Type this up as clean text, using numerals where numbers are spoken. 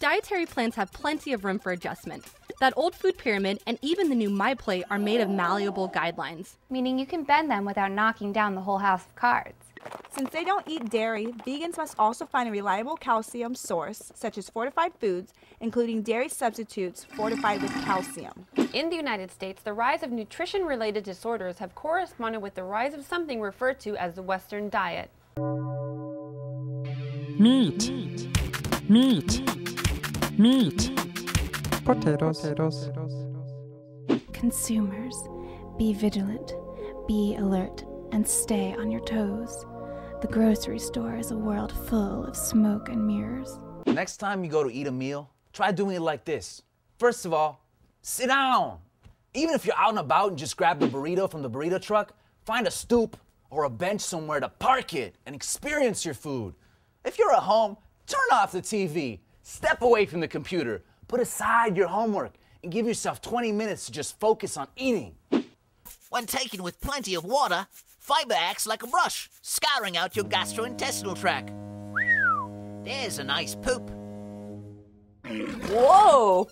Dietary plans have plenty of room for adjustment. That old food pyramid and even the new MyPlate are made of malleable guidelines. Meaning you can bend them without knocking down the whole house of cards. Since they don't eat dairy, vegans must also find a reliable calcium source, such as fortified foods, including dairy substitutes fortified with calcium. In the United States, the rise of nutrition-related disorders have corresponded with the rise of something referred to as the Western diet. Meat. Meat. Meat. Potatoes. Potatoes. Consumers, be vigilant, be alert, and stay on your toes. The grocery store is a world full of smoke and mirrors. Next time you go to eat a meal, try doing it like this. First of all, sit down. Even if you're out and about and just grab the burrito from the burrito truck, find a stoop or a bench somewhere to park it and experience your food. If you're at home, turn off the TV, step away from the computer, put aside your homework, and give yourself 20 minutes to just focus on eating. When taken with plenty of water, fiber acts like a brush, scouring out your gastrointestinal tract. There's a nice poop. Whoa!